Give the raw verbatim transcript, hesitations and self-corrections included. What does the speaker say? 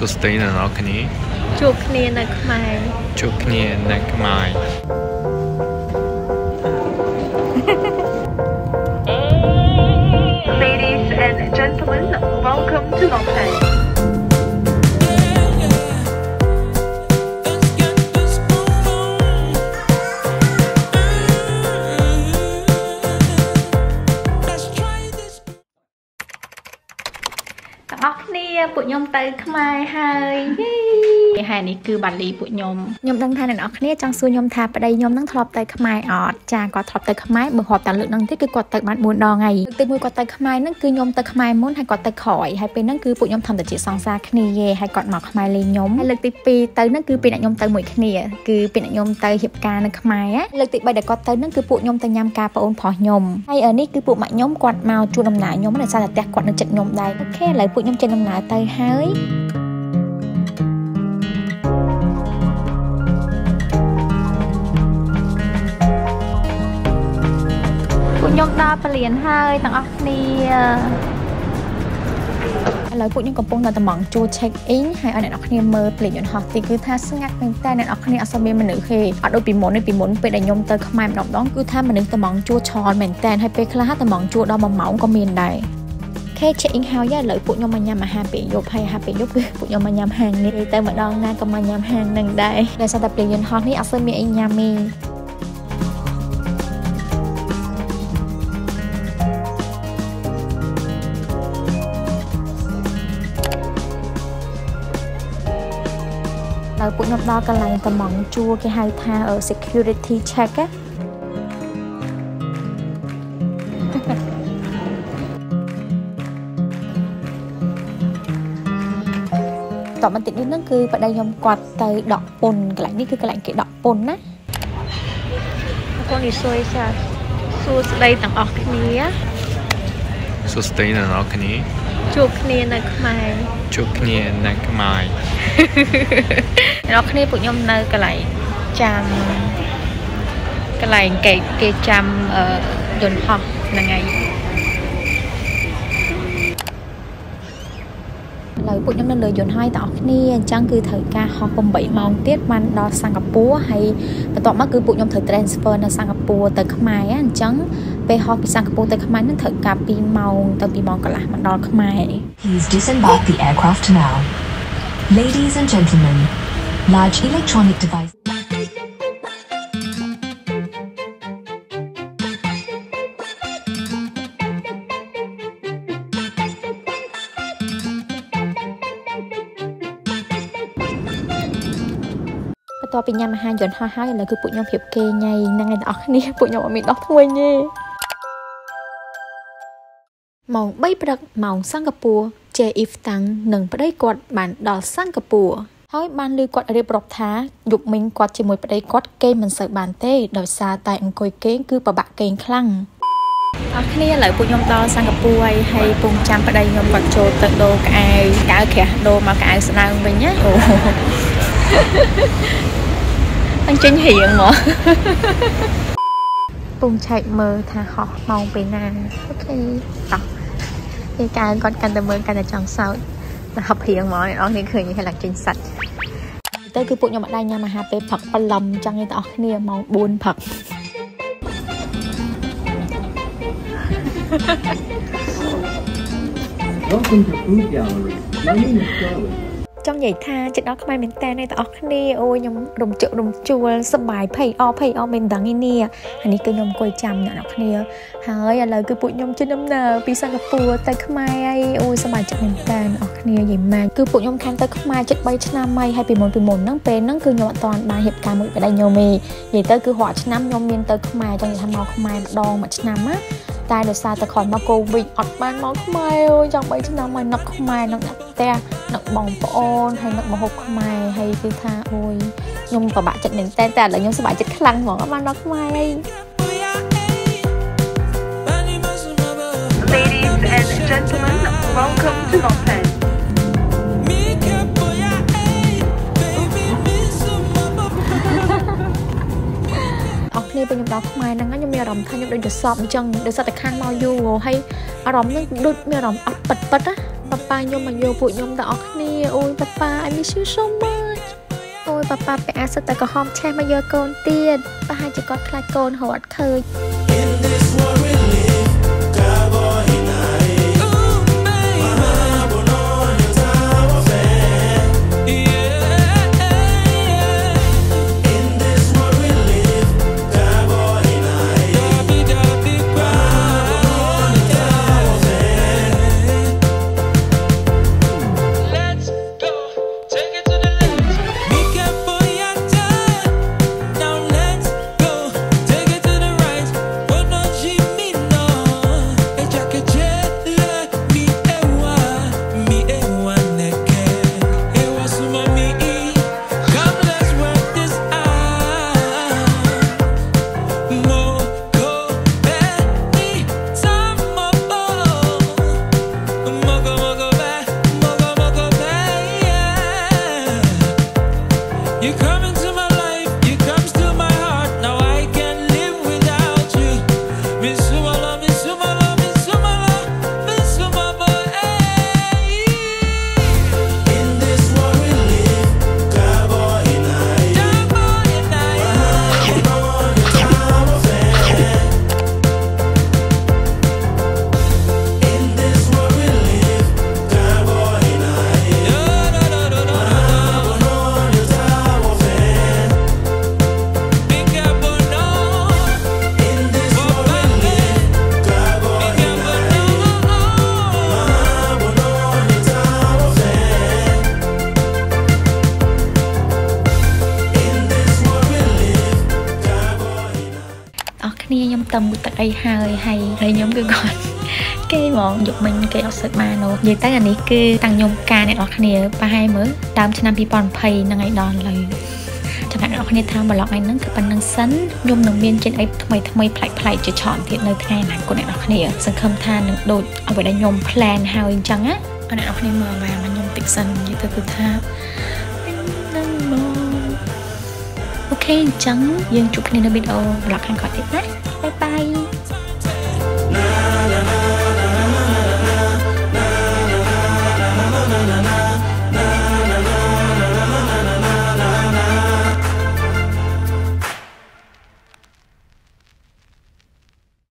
สุดตีน่ะเนาะคันนี้จุกเนียนักไม้จุกเนียนักไม้Ladies and gentlemen, welcome to Long Thai.ปุ่ยยมเตยขมายไฮไฮนี่คือบัลลีปุ่ยยมยมตั้งทานนั่นออกเนี่ยจังซูยมทาประเดี๋ยวยมตั้งทรอปเตยขมายออดจางกอดทรอปเตยขมายเบิกหอบตันลึกนั่งที่คือกอดเตยมันมูนดองไงตึงมือกอดเตยขมายนั่นคือยมเตยขมายม้วนให้กอดเตยข่อยให้เป็นนั่นคือปุ่ยยมทำแต่จีซองซาคเนียให้กอดหมอกขมายเลยยมให้เลือกติปีเตยนั่นคือเป็นยมเตยหมวยคเนียคือเป็นยมเตยเหยียบการนั่นขมายเลือกติใบเด็กกอดเตยนั่นคือปุ่ยยมเตยยำกาปะอุ่นพอยมให้เออนี่คือปุ่ยมะยมกอดเมาจูดำหนายมนั่นซาแต่กอดนั่นจัดยมได้แค่ไหลปุ่ยยมจัดดำหนาเตยเฮ้ยปุ่นยมตาเปลี่ยนเฮ้ยต่างออกเนี่ยแล้วปุ่นยมกระปุกเราแต่หมองจูเช็คอินให้อันนั้นออกเนี่ยมือเปลี่ยนยนต์หอกตีคือท่าสงัดเป็นแต่นั้นออกเนี่ยอาสเบมันหนึ่งคืออัดโดยปีมนในปีมนเป็นแต่ยมเตอร์ขมายมันออกน้องคือท่ามันหนึ่งแต่หมองจูช้อนเหม็นแต่ให้ไปคลาแต่หมองจูดอมเหมาก็มีนได้แค่เช็คอินเฮาย่าเลยปุ่ยยมมันยำมาหาเปย์ยบให้หาเปย์ยบคือปุ่ยยมมันยำแหงนี่แต่เหมือนดองน่าก็มันยำแหงหนึ่งได้แต่สำหรับเปลี่ยนยนต์หอกนี่อาสเบมันยามีเราปุ่ยยมดอกกันเลยแต่หมองจูแค่ให้ทาเออ security check อะต่อมันติดนิดนั่นคือประเดี๋ยวยมกวาดเตยดอกปนกระไหล่นี่คือกระไหล่เกดดอกปนนะคนนี้สวยจ้ะสูสไลต่างออกนี้สูสไลต่างออกนี้จุกเนียนักไม้จุกเนียนักไม้ออกนี้ปุ่ยยมเนยกระไหล่จำกระไหล่เกดเกดจำเอ่อโดนหอกยังไงเลยปุ่ยยมนั่นเลยยนต์ให้ต่อนี่จังคือเถิดกาฮอกบ่มใบมองเตี้ยมันดอสังกับปัวให้แต่ต่อมาคือปุ่ยยมเถิดเทรนสเฟอร์นะสังกับปัวแต่ขมายอ่ะจังไปฮอกสังกับปัวแต่ขมายนั่นเถิดกาปีมองแต่ปีมองก็ละมันดอขมาย Please disembark the aircraft now, ladies and gentlemen, large electronic device.ต่อไปยามหาหยนห้าห้าอย่างไรคือปุ่ยยมเพียบเกยไงนางไงดอกนี่ปุ่ยยมมีดอกถ้วยเย่มองใบประดับมองสังกปัวเจอิฟตังหนึ่งประเดี๋ยกอดบานดอกสังกปัวเฮ้ยบานลือกอดอะไรปลอกท้าหยุดมิงกอดเจมวยประเดี๋ยกอดเกยมันใส่บานเต้ดอกซาแต่องคอยเกยคือประบะเกยคลั่งออกนี่เลยปุ่ยยมต่อสังกปัวให้ปุ่งจำประเดี๋ยยมกอดโจตโดกไอกาเขียโดมากาสนางไปเนี้ยanh chính hiện mà cùng chạy mờ thả họ mong về nàng ok đó cái cái con cần tầm mơ cần là trong sau là học hiện mọi nó nên khởi như thế là chính sạch tới cứ bụng nhau bạn đây nha mà hp phật ba lầm chẳng người ta kia mong buồn phật trong nhảy tha chị đó không ai mình ta này ta nè ôi nhom đồng triệu đồng chua sập bài pay o pay o mình đắng nè anh ấy cứ nhom coi chằm nè đó nè hỡi lời cứ bụi nhom trên năm nào pi Singapore ta không ai ôi sập bài chị mình ta đó nè vậy mà cứ bụi nhom khang ta không ai chết bay trên năm mai hay pi mồn pi mồn nắng pe nắng cứ nhom toàn bài hiệp ca mượn về đây nhom mì vậy tới cứ họ trên năm nhom miền tới không ai trong gì tham mò không ai đòn mà trên năm á tai được xa ta khỏi mà cô bị ọt ban mò không ai ôi trong bay trên năm mai nóc không ai nóc đặt teนกบองปอนให้นกบองหกขมายให้คือท่าโอ้ยยมประบะจัดหนึ่งแต่แต่แล้วยมสบายจัดคลังหวังว่ามันนกขมาย Ladies and gentlemen, welcome to Long Thaiนี่เป็นยมดอกไม้นั่งงั้นยมมีอารมณ์ท่านยมเดินเดือดสอบจังเดือดสอบแต่ข้างมาอยู่ให้อารมณ์นั่งดูมีอารมณ์อับปัดปัดนะปัด ปาโยมมันโยบุโยมแต่ออกนี่โอ้ยปาปาไม่ชื่อสมบัติโอ้ยปาปาไปอาสแต่ก็หอมแช่มาเยอะโกนเตี้ยนปาหายจะกอดคลายโกนหอดเคยตำบุตรไอหายไฮไรยมก็ก่อนเกย์มองหยกมันเกย์ออกเสร็จมาโนยืนตั้งอันนี้คือต่างยมกาเนี่ยออกคะแนนไปให้เมื่อตามชนะพี่ปอนไพนางไอดอนเลยชนะออกคะแนนทางบล็อกไอ้นั่งกับปันนังสันยมหนึ่งเมียนเจนไอทำไมทำไมไพไพจะฉ่อนเทียนเลยทางไหนกูเนี่ยออกคะแนนสังคมทานหนึ่งโดดเอาไว้ได้ยมแพลนไฮจังอ่ะอันนั้นออกคะแนนเมื่อวานมันยมติดสันยืนตั้งตัวท่าโอเคจังยังจุกคะแนนในบิดโอหลักการก่อนเด็ดนะบายบาย